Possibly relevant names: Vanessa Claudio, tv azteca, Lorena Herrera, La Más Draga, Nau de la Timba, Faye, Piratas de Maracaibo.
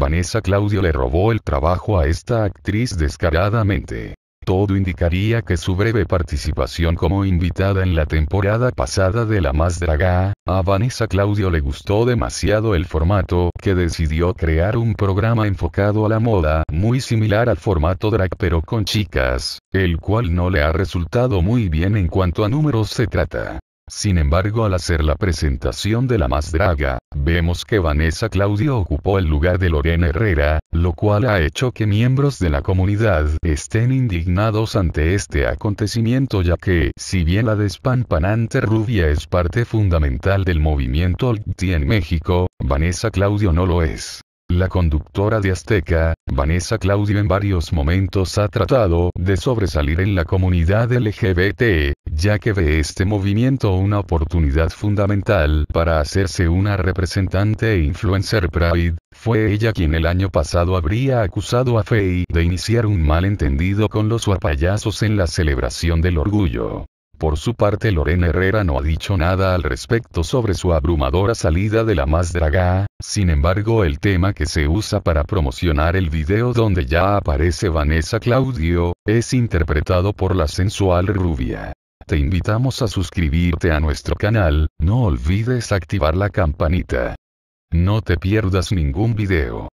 Vanessa Claudio le robó el trabajo a esta actriz descaradamente. Todo indicaría que su breve participación como invitada en la temporada pasada de La Más Draga, a Vanessa Claudio le gustó demasiado el formato, que decidió crear un programa enfocado a la moda, muy similar al formato drag pero con chicas, el cual no le ha resultado muy bien en cuanto a números se trata. Sin embargo, al hacer la presentación de La Más Draga, vemos que Vanessa Claudio ocupó el lugar de Lorena Herrera, lo cual ha hecho que miembros de la comunidad estén indignados ante este acontecimiento, ya que, si bien la despampanante rubia es parte fundamental del movimiento LGBT en México, Vanessa Claudio no lo es. La conductora de Azteca, Vanessa Claudio en varios momentos ha tratado de sobresalir en la comunidad LGBT, ya que ve este movimiento una oportunidad fundamental para hacerse una representante e influencer pride. Fue ella quien el año pasado habría acusado a Faye de iniciar un malentendido con los guapayazos en la celebración del orgullo. Por su parte, Lorena Herrera no ha dicho nada al respecto sobre su abrumadora salida de La Más Draga. Sin embargo, el tema que se usa para promocionar el video donde ya aparece Vanessa Claudio, es interpretado por la sensual rubia. Te invitamos a suscribirte a nuestro canal, no olvides activar la campanita. No te pierdas ningún video.